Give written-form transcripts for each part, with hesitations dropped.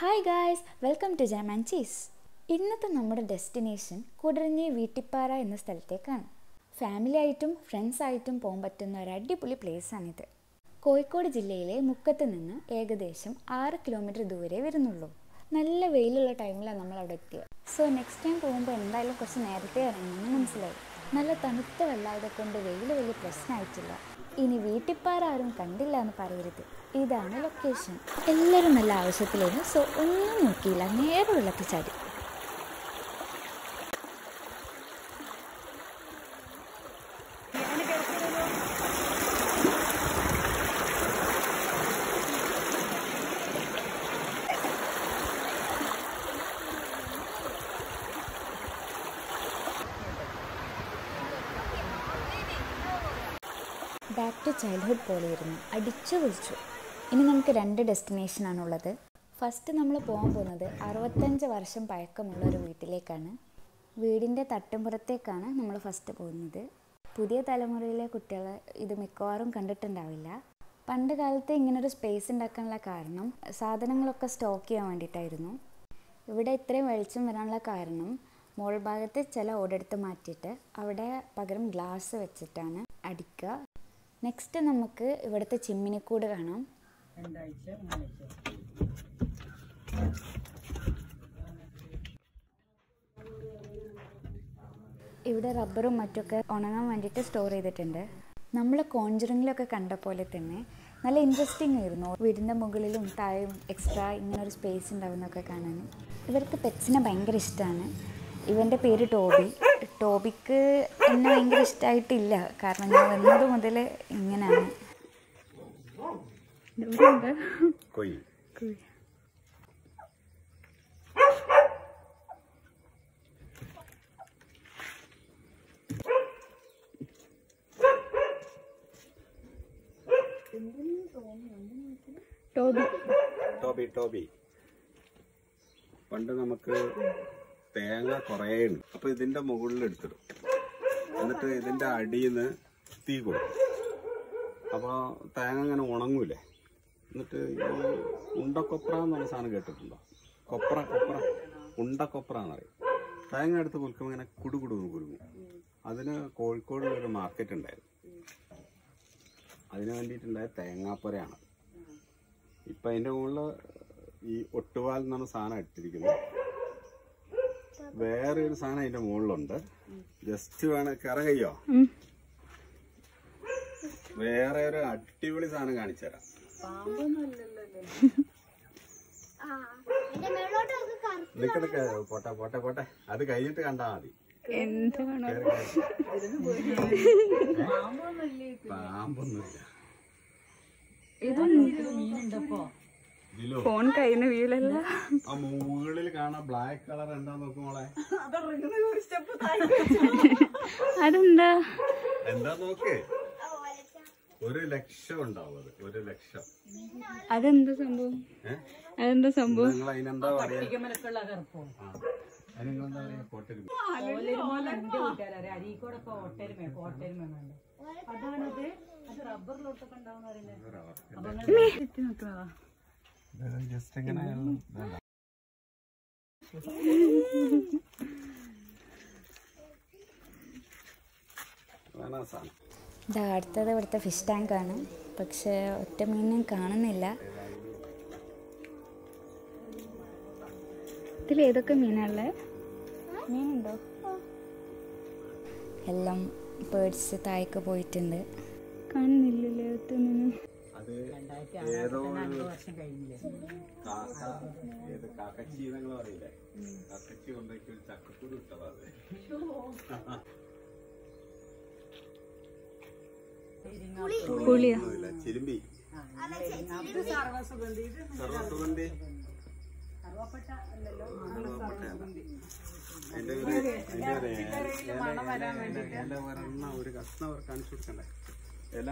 Hi guys, welcome to Jam and Cheese. ഇന്നത്തെ നമ്മുടെ destination കുടഞ്ഞി വീട്ടിപ്പാറ എന്ന സ്ഥലത്തേക്കാണ്. ഫാമിലി ആയിട്ടും ഫ്രണ്ട്സ് ആയിട്ടും പോകാൻ പറ്റുന്ന ഒരു അടിപൊളി പ്ലേസ് ആണിത്. കോഴിക്കോട് ജില്ലയിലെ മുക്കത്ത് നിന്ന് ഏകദേശം 6 കിലോമീറ്റർ ദൂരെ വരുന്നുള്ളൂ. നല്ല വെയിലുള്ള ടൈമിലാണ് നമ്മൾ അവിടെ എത്തിയത്. സോ നെക്സ്റ്റ് ടൈം പോകുമ്പോൾ എന്തായാലും കുറച്ച് നേരത്തെ ഇറങ്ങണമെന്ന് മനസ്സിലായി. നല്ല തണുത്ത വെള്ളായത് കൊണ്ട് വെയിൽ വലിയ പ്രശ്നമായിട്ടില്ല. ഇനി വീട്ടിപ്പാറ ആരും കണ്ടില്ല എന്ന് പറയരുത്. ഇതാണ് ലൊക്കേഷൻ. എല്ലാവരും നല്ല ആവശ്യത്തിലായിരുന്നു. സോ ഒന്നും നോക്കിയില്ല, നേരെ വെള്ളത്തിൽ ചാടി. Back to childhood പോലെയിരുന്നു, അടിച്ചു പൊളിച്ചു. ഇനി നമുക്ക് രണ്ട് ഡെസ്റ്റിനേഷനാണുള്ളത്. ഫസ്റ്റ് നമ്മൾ പോകാൻ പോകുന്നത് 65 വർഷം പഴക്കമുള്ള ഒരു വീട്ടിലേക്കാണ്. വീടിൻ്റെ തട്ടുമ്പുറത്തേക്കാണ് നമ്മൾ ഫസ്റ്റ് പോകുന്നത്. പുതിയ തലമുറയിലെ കുട്ടികൾ ഇത് മിക്കവാറും കണ്ടിട്ടുണ്ടാവില്ല. പണ്ട് കാലത്ത് ഇങ്ങനൊരു സ്പേസ് ഉണ്ടാക്കാനുള്ള കാരണം സാധനങ്ങളൊക്കെ സ്റ്റോക്ക് ചെയ്യാൻ വേണ്ടിയിട്ടായിരുന്നു. ഇവിടെ ഇത്രയും വെളിച്ചം വരാനുള്ള കാരണം മോൾ ഭാഗത്ത് ചില ഓടെടുത്ത് മാറ്റിയിട്ട് അവിടെ പകരം ഗ്ലാസ് വെച്ചിട്ടാണ് അടിക്കുക. നെക്സ്റ്റ് നമുക്ക് ഇവിടുത്തെ ചിമ്മിനിക്കൂട് കാണാം. ഇവിടെ റബ്ബറും മറ്റൊക്കെ ഉണങ്ങാൻ വേണ്ടിയിട്ട് സ്റ്റോർ ചെയ്തിട്ടുണ്ട്. നമ്മൾ കോൺജറിങ്ങിലൊക്കെ കണ്ട പോലെ തന്നെ നല്ല ഇൻട്രസ്റ്റിംഗ് ആയിരുന്നു. വീടിൻ്റെ മുകളിലും താഴെയും എക്സ്ട്രാ ഇങ്ങനൊരു സ്പേസ് ഉണ്ടാവുന്നൊക്കെ കാണാൻ. ഇവർക്ക് പെറ്റ്സിനെ ഭയങ്കര ഇഷ്ടമാണ്. ഇവൻ്റെ പേര് ടോബി. ടോബിക്ക് എന്നെ ഭയങ്കര ഇഷ്ടമായിട്ടില്ല, കാരണം ഞാൻ വന്നത് മുതൽ ഇങ്ങനെയാണ്. ടോബി ടോബി ടോബി പണ്ട് നമുക്ക് തേങ്ങ കുറേ ഉണ്ട്, അപ്പോൾ ഇതിൻ്റെ മുകളിൽ എടുത്തിടും. എന്നിട്ട് ഇതിൻ്റെ അടിയിൽ നിന്ന് തീ കൊടുക്കും. അപ്പോൾ തേങ്ങ അങ്ങനെ ഉണങ്ങൂലേ. എന്നിട്ട് ഉണ്ട കൊപ്ര എന്ന് പറഞ്ഞ സാധനം കേട്ടിട്ടുണ്ടോ? കൊപ്ര കൊപ്ര ഉണ്ട കൊപ്ര എന്നറിയും. തേങ്ങ എടുത്ത് കുലുക്കുമ്പോൾ ഇങ്ങനെ കുടുകുടുന്ന് കുരുങ്ങും. അതിന് കോഴിക്കോടിലൊരു മാർക്കറ്റ് ഉണ്ടായിരുന്നു. അതിന് വേണ്ടിയിട്ടുണ്ടായ തേങ്ങാപ്പുരയാണ്. ഇപ്പം അതിൻ്റെ മുകളിൽ ഈ ഒട്ടുവാൽ എന്ന് പറഞ്ഞ സാധനം ഇട്ടിരിക്കുന്നത്. വേറെ ഒരു സാധനം അതിന്റെ മുകളിലുണ്ട്. ജസ്റ്റ് വേണം കറകയ്യോ. വേറെ ഒരു അടിപൊളി സാധനം കാണിച്ചുതരാം. നിക്കടൊക്കെ പോട്ടെ പോട്ടെ പോട്ടെ, അത് കഴിഞ്ഞിട്ട് കണ്ടാ മതി. പാമ്പൊന്നുമില്ല. ഫോൺ കൈന്ന് വീലല്ല. ആ മുകളിൽ കാണാൻ ബ്ലാക്ക് കളർ എന്താ നോക്കും മോളെ. അതെന്താ എന്താ നോക്ക്. 1 ലക്ഷം ഉണ്ടാവും. അത് 1 ലക്ഷം. അതെന്താ സംഭവം? അതെന്താ സംഭവം? നിങ്ങൾ അതിനെന്താ പറയാ? ജസ്റ്റ് എങ്ങനെ ഇത്. അടുത്തത് ഇവിടുത്തെ ഫിഷ് ടാങ്കാണ്. പക്ഷെ ഒറ്റ മീനും കാണുന്നില്ല. ഇതിൽ ഏതൊക്കെ മീനാണുള്ളത്? മീനുണ്ടോ? എല്ലാം പേർഡ്സ് താഴേക്ക് പോയിട്ടുണ്ട്. കാണുന്നില്ലല്ലേ ഒറ്റ മീനും. ഒരു കഷ്ണം അവർ കാണിച്ചു കൊടുക്കണ്ടേ? ഇല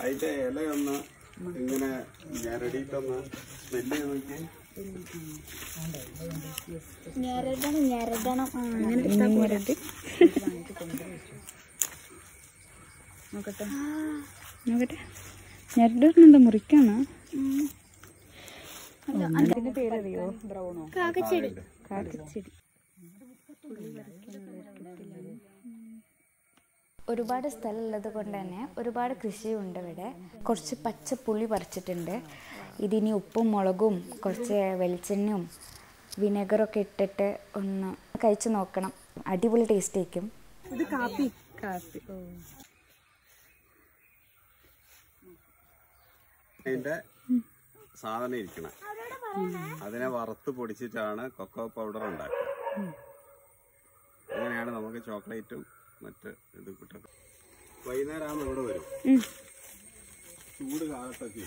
അതിന്റെ ഇലയൊന്ന് ഇങ്ങനെ ഞരടിയിട്ടൊന്ന് സ്മെല്ല് നോക്കി. ഒരുപാട് സ്ഥലമുള്ളത് കൊണ്ട് തന്നെ ഒരുപാട് കൃഷിയുണ്ട് ഇവിടെ. കുറച്ച് പച്ചപ്പുളി പറിച്ചിട്ടുണ്ട്. ഇതിനി ഉപ്പും മുളകും കുറച്ച് വെളിച്ചെണ്ണയും വിനെഗറൊക്കെ ഇട്ടിട്ട് ഒന്ന് കഴിച്ചു നോക്കണം. അടിപൊളി ടേസ്റ്റ് ആയിരിക്കും. ഇത് കാപ്പി കാപ്പി ഇതിന്റെ സാധനം ഇരിക്കണം. അതിനെ വറുത്ത് പൊടിച്ചിട്ടാണ് കൊക്കോ പൗഡർ ഉണ്ടാക്കുക. അങ്ങനെയാണ് നമുക്ക് ചോക്ലേറ്റും മറ്റ് ഇത് കിട്ടും. വൈകുന്നേരം ആകുമ്പോൾ ഇവിടെ വരും. ചൂട് കാലത്തൊക്കെ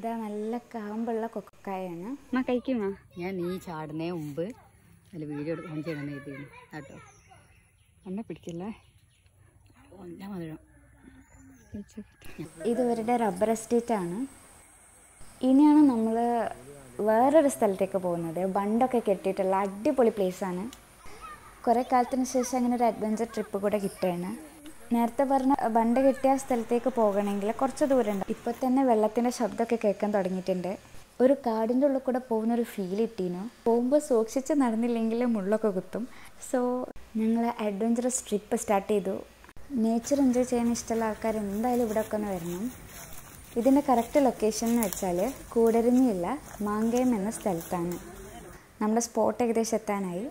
ഇതാ നല്ല കാമ്പുള്ള കൊക്കക്കായാണ്. മാ കഴിക്കുമോ? ഞാൻ ഈ ചാടുന്നേ മുമ്പ് അതിൽ വീഡിയോ ഓൺ ചെയ്യണം എഴുതിയിരുന്നു കേട്ടോ. എന്നെ പിടിക്കില്ലേ? ഞാൻ മധുരം. ഇതിവരുടെ റബ്ബർ എസ്റ്റേറ്റ് ആണ്. ഇനിയാണ് നമ്മൾ വേറൊരു സ്ഥലത്തേക്ക് പോകുന്നത്. ബണ്ടൊക്കെ കെട്ടിയിട്ടുള്ള അടിപൊളി പ്ലേസാണ്. കുറേ കാലത്തിന് ശേഷം അങ്ങനെ ഒരു അഡ്വഞ്ചർ ട്രിപ്പ് കൂടെ കിട്ടുകയാണ്. നേരത്തെ പറഞ്ഞ ബണ്ട് കെട്ടിയ സ്ഥലത്തേക്ക് പോകണമെങ്കിൽ കുറച്ച് ദൂരമുണ്ട്. ഇപ്പോൾ തന്നെ വെള്ളത്തിൻ്റെ ശബ്ദമൊക്കെ കേൾക്കാൻ തുടങ്ങിയിട്ടുണ്ട്. ഒരു കാടിൻ്റെ ഉള്ളിൽ കൂടെ പോകുന്നൊരു ഫീൽ കിട്ടീനു. പോകുമ്പോൾ സൂക്ഷിച്ച് നടന്നില്ലെങ്കിൽ മുള്ളൊക്കെ കുത്തും. സോ ഞങ്ങൾ അഡ്വഞ്ചറസ് ട്രിപ്പ് സ്റ്റാർട്ട് ചെയ്തു. നേച്ചർ എൻജോയ് ചെയ്യാൻ ഇഷ്ടമുള്ള ആൾക്കാർ എന്തായാലും ഇവിടെയൊക്കെ ഒന്ന് വരണം. ഇതിൻ്റെ കറക്റ്റ് ലൊക്കേഷൻ എന്ന് വെച്ചാൽ കൂടരഞ്ഞിയില്ല മാങ്കയം എന്ന സ്ഥലത്താണ്. നമ്മുടെ സ്പോട്ട് ഏകദേശം എത്താനായി.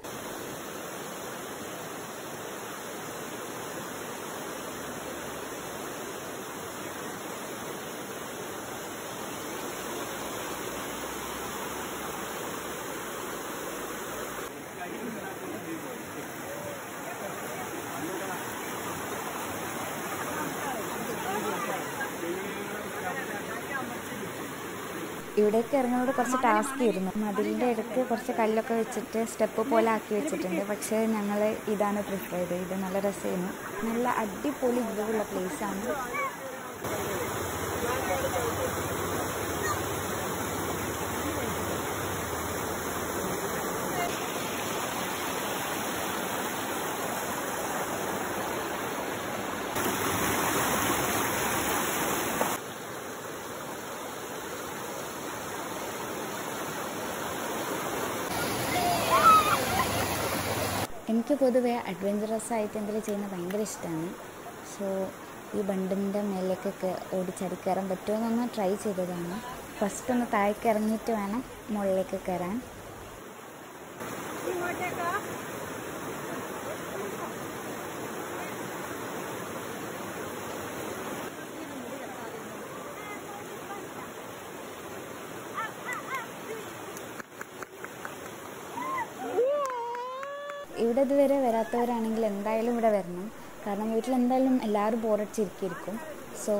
ഇവിടേക്ക് ഇറങ്ങുന്നത് കുറച്ച് ടാസ്ക് ആയിരുന്നു. മതിലിൻ്റെ അടുത്ത് കുറച്ച് കല്ലൊക്കെ വെച്ചിട്ട് സ്റ്റെപ്പ് പോലെ ആക്കി വെച്ചിട്ടുണ്ട്. പക്ഷേ ഞങ്ങൾ ഇതാണ് പ്രിഫർ ചെയ്തത്. ഇത് നല്ല രസമാണ്. നല്ല അടിപൊളി ഇതുള്ള പ്ലേസാണ്. എനിക്ക് പൊതുവേ അഡ്വഞ്ചറസ് ആയിട്ട് എന്തെങ്കിലും ചെയ്യുന്നത് ഭയങ്കര ഇഷ്ടമാണ്. സോ ഈ ബണ്ടിൻ്റെ മേലേക്കൊക്കെ ഓടിച്ചാടി കയറാൻ പറ്റുമോയെന്നൊന്ന് ട്രൈ ചെയ്തതാണ്. ഫസ്റ്റ് ഒന്ന് താഴേക്ക് ഇറങ്ങിയിട്ട് വേണം മുകളിലേക്ക് കയറാൻ. ഇവിടെ ഇതുവരെ വരാത്തവരാണെങ്കിൽ എന്തായാലും ഇവിടെ വരണം. കാരണം വീട്ടിലെന്തായാലും എല്ലാവരും ബോറടിച്ചിരിക്കും. സോ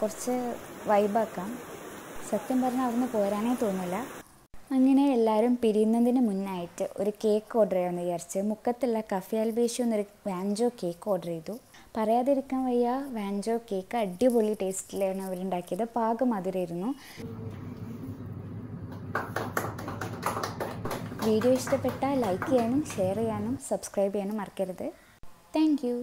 കുറച്ച് വൈബാക്കാം. സത്യം പറഞ്ഞാൽ അവിടുന്ന് പോരാനേ തോന്നില്ല. അങ്ങനെ എല്ലാവരും പിരിയുന്നതിന് മുന്നായിട്ട് ഒരു കേക്ക് ഓർഡർ ചെയ്യാമെന്ന് വിചാരിച്ച് മുക്കത്തുള്ള കഫേ അൽബേഷി എന്നൊരു വാൻജോ കേക്ക് ഓർഡർ ചെയ്തു. പറയാതിരിക്കാൻ വയ്യ, വാൻജോ കേക്ക് അടിപൊളി ടേസ്റ്റിലാണ് അവരുണ്ടാക്കിയത്. പാകം മധുരമായിരുന്നു. വീഡിയോ ഇഷ്ടപ്പെട്ടാൽ ലൈക്ക് ചെയ്യാനും ഷെയർ ചെയ്യാനും സബ്സ്ക്രൈബ് ചെയ്യാനും മറക്കരുത്. Thank U.